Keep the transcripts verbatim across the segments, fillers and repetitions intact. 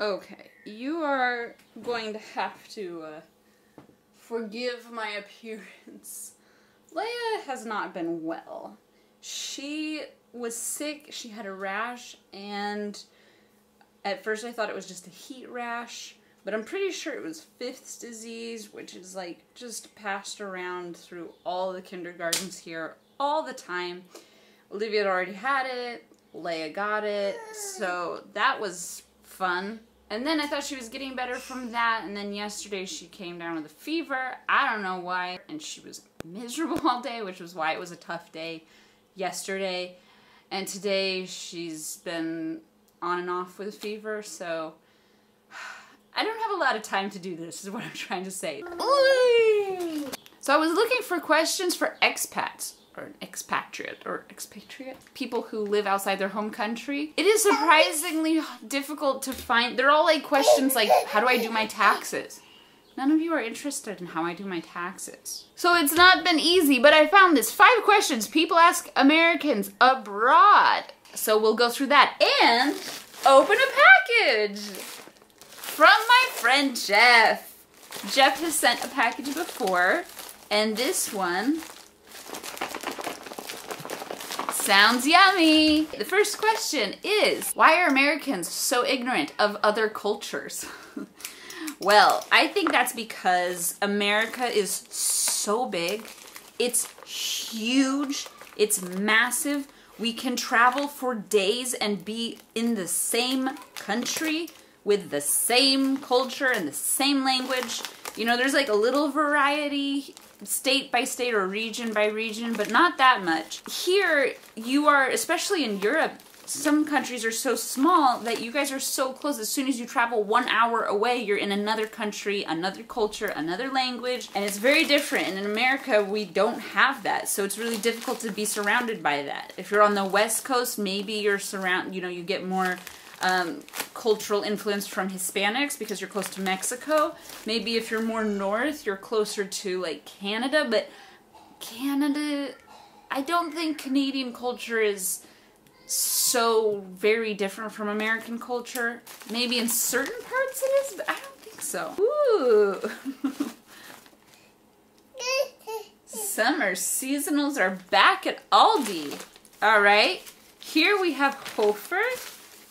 Okay, you are going to have to uh, forgive my appearance. Leia has not been well. She was sick, she had a rash, and at first I thought it was just a heat rash, but I'm pretty sure it was Fifth's disease, which is like just passed around through all the kindergartens here all the time. Olivia had already had it, Leia got it, so that was fun. And then I thought she was getting better from that, and then yesterday she came down with a fever, I don't know why, and she was miserable all day, which was why it was a tough day yesterday. And today she's been on and off with a fever, so I don't have a lot of time to do this, is what I'm trying to say. Ooh. So I was looking for questions for expats, or an expatriate, or expatriate, people who live outside their home country. It is surprisingly difficult to find. They're all like questions like, how do I do my taxes? None of you are interested in how I do my taxes. So it's not been easy, but I found this. Five questions people ask Americans abroad. So we'll go through that and open a package from my friend Jeff. Jeff has sent a package before, and this one sounds yummy. The first question is, why are Americans so ignorant of other cultures? Well, I think that's because America is so big, it's huge, it's massive, we can travel for days and be in the same country with the same culture and the same language. You know, there's like a little variety state by state or region by region, but not that much. Here, you are, especially in Europe, some countries are so small that you guys are so close. As soon as you travel one hour away, you're in another country, another culture, another language, and it's very different. And in America, we don't have that, so it's really difficult to be surrounded by that. If you're on the West Coast, maybe you're surround, you know, you get more um, cultural influence from Hispanics because you're close to Mexico. Maybe if you're more north, you're closer to like Canada, but Canada, I don't think Canadian culture is so very different from American culture. Maybe in certain parts it is, but I don't think so. Ooh. Summer seasonals are back at Aldi. All right, here we have Hofer.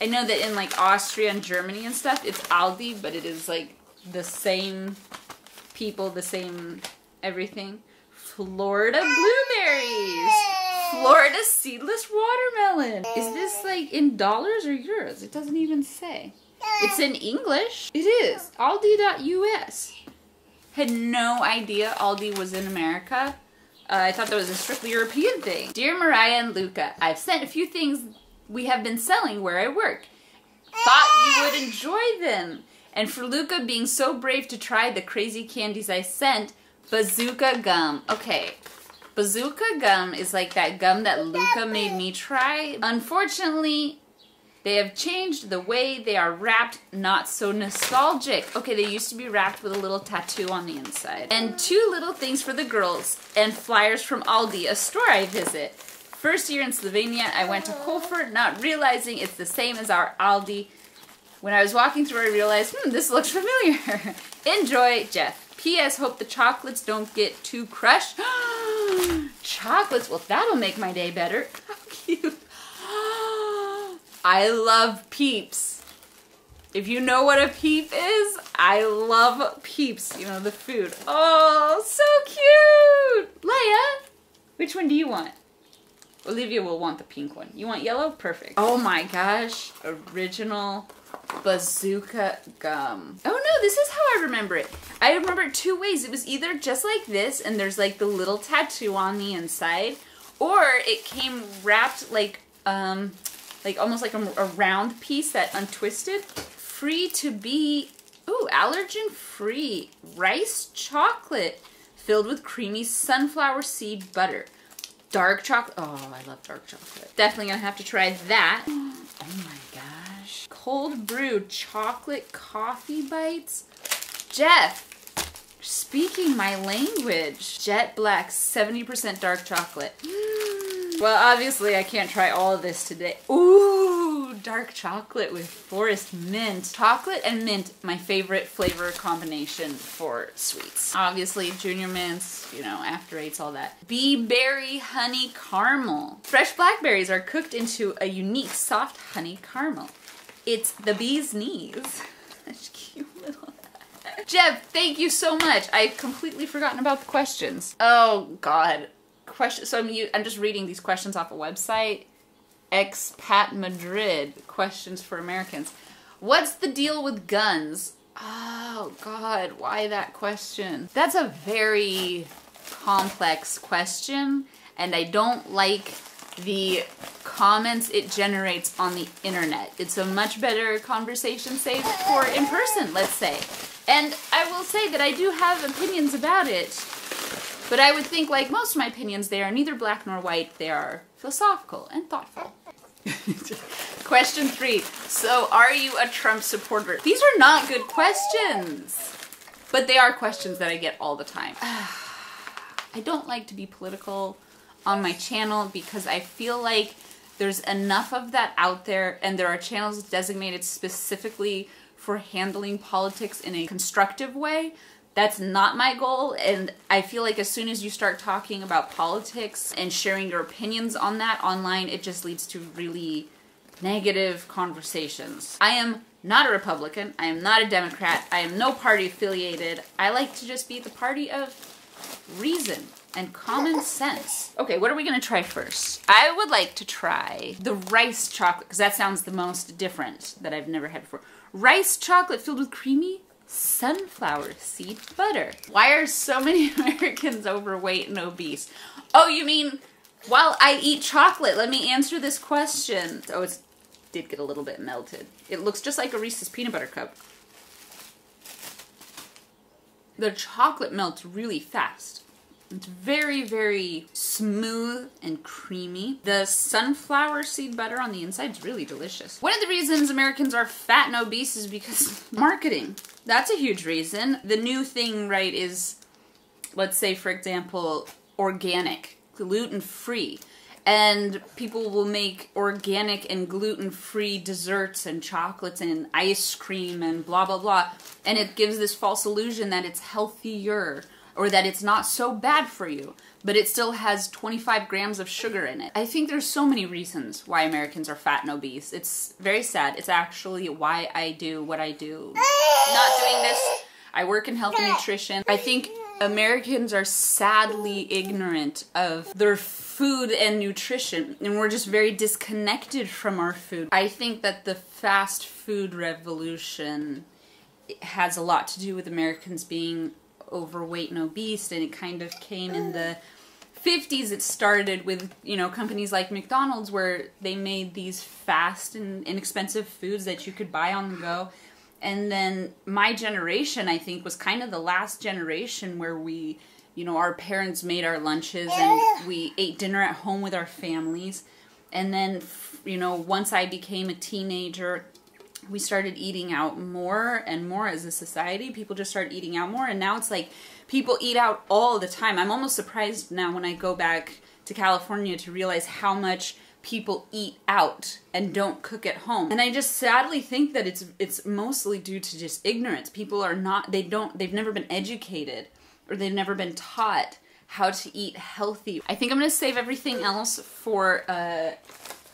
I know that in like Austria and Germany and stuff, it's Aldi, but it is like the same people, the same everything. Florida blueberries. Florida seedless watermelon. Is this like in dollars or euros? It doesn't even say. It's in English. It is. Aldi dot U S. Had no idea Aldi was in America. Uh, I thought that was a strictly European thing. Dear Mariah and Luka, I've sent a few things we have been selling where I work. Thought you would enjoy them. And for Luka being so brave to try the crazy candies I sent, bazooka gum. Okay. Bazooka gum is like that gum that Luka made me try. Unfortunately, they have changed the way they are wrapped, not so nostalgic. Okay, they used to be wrapped with a little tattoo on the inside. And two little things for the girls and flyers from Aldi, a store I visit. First year in Slovenia, I went to Kaufland, not realizing it's the same as our Aldi. When I was walking through, I realized, hmm, this looks familiar. Enjoy, Jeff. P S Hope the chocolates don't get too crushed. Chocolates, well, that'll make my day better. How cute. I love Peeps. If you know what a peep is, I love Peeps, you know, the food. Oh, so cute. Leia, which one do you want? Olivia will want the pink one. You want yellow? Perfect. Oh my gosh, original bazooka gum. Oh no, this is how I remember it. I remember it two ways. It was either just like this, and there's like the little tattoo on the inside, or it came wrapped like um, like almost like a, a round piece that untwisted. Free to be, ooh, allergen free rice chocolate filled with creamy sunflower seed butter. Dark chocolate, oh, I love dark chocolate. Definitely gonna have to try that. Oh my gosh. Cold brew chocolate coffee bites. Jeff, speaking my language. Jet black, seventy percent dark chocolate. Well, obviously I can't try all of this today. Ooh, dark chocolate with forest mint. Chocolate and mint, my favorite flavor combination for sweets. Obviously, Junior Mints, you know, After Eights, all that. Bee berry honey caramel. Fresh blackberries are cooked into a unique soft honey caramel. It's the bee's knees. Such cute little... Jeff, thank you so much. I've completely forgotten about the questions. Oh, God. Question. So I'm, I'm just reading these questions off a website. Expat Madrid, questions for Americans. What's the deal with guns? Oh, God, why that question? That's a very complex question, and I don't like the comments it generates on the internet. It's a much better conversation saved for in person, let's say. And I will say that I do have opinions about it, but I would think, like most of my opinions, they are neither black nor white, they are philosophical and thoughtful. Question three, so are you a Trump supporter? These are not good questions, but they are questions that I get all the time. I don't like to be political on my channel because I feel like there's enough of that out there, and there are channels designated specifically for handling politics in a constructive way. That's not my goal, and I feel like as soon as you start talking about politics and sharing your opinions on that online, it just leads to really negative conversations. I am not a Republican, I am not a Democrat, I am no party affiliated. I like to just be the party of reason and common sense. Okay, what are we gonna try first? I would like to try the rice chocolate, because that sounds the most different that I've never had before. Rice chocolate filled with creamy sunflower seed butter. Why are so many Americans overweight and obese? Oh, you mean while I eat chocolate? Let me answer this question. Oh, it did get a little bit melted. It looks just like a Reese's peanut butter cup. The chocolate melts really fast. It's very, very smooth and creamy. The sunflower seed butter on the inside is really delicious. One of the reasons Americans are fat and obese is because marketing. That's a huge reason. The new thing, right, is, let's say, for example, organic, gluten-free. And people will make organic and gluten-free desserts and chocolates and ice cream and blah, blah, blah. And it gives this false illusion that it's healthier, or that it's not so bad for you, but it still has twenty-five grams of sugar in it. I think there's so many reasons why Americans are fat and obese. It's very sad. It's actually why I do what I do. Not doing this, I work in health and nutrition. I think Americans are sadly ignorant of their food and nutrition, and we're just very disconnected from our food. I think that the fast food revolution has a lot to do with Americans being overweight and obese, and it kind of came in the fifties. It started with, you know, companies like McDonald's, where they made these fast and inexpensive foods that you could buy on the go. And then my generation, I think, was kind of the last generation where we, you know, our parents made our lunches and we ate dinner at home with our families. And then, you know, once I became a teenager, we started eating out more and more as a society. People just started eating out more, and now it's like people eat out all the time. I'm almost surprised now when I go back to California to realize how much people eat out and don't cook at home. And I just sadly think that it's it's mostly due to just ignorance. People are not, they don't, they've never been educated, or they've never been taught how to eat healthy. I think I'm gonna save everything else for a,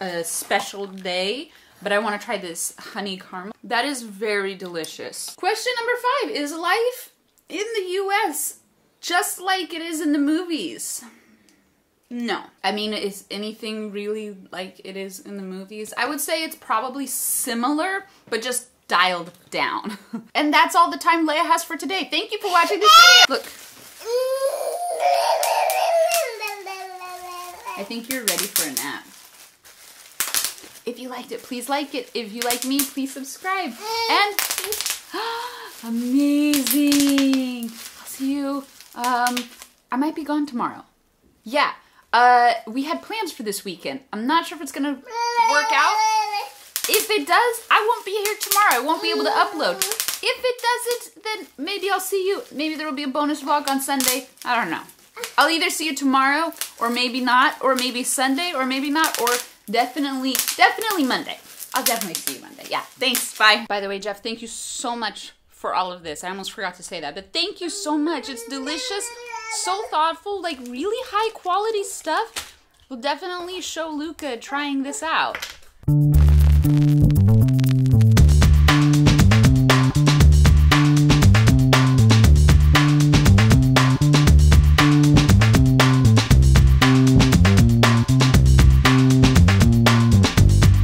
a special day. But I want to try this honey caramel. That is very delicious. Question number five, is life in the U S just like it is in the movies? No. I mean, is anything really like it is in the movies? I would say it's probably similar, but just dialed down. And that's all the time Leia has for today. Thank you for watching this video. Look. I think you're ready for a nap. If you liked it, please like it. If you like me, please subscribe. And amazing. I'll see you. Um, I might be gone tomorrow. Yeah. Uh, we had plans for this weekend. I'm not sure if it's gonna work out. If it does, I won't be here tomorrow. I won't be able to upload. If it doesn't, then maybe I'll see you. Maybe there will be a bonus vlog on Sunday. I don't know. I'll either see you tomorrow, or maybe not, or maybe Sunday, or maybe not, or definitely, definitely Monday. I'll definitely see you Monday. Yeah, thanks, bye. By the way, Jeff, thank you so much for all of this. I almost forgot to say that, but thank you so much. It's delicious, so thoughtful, like really high quality stuff. We'll definitely show Luka trying this out.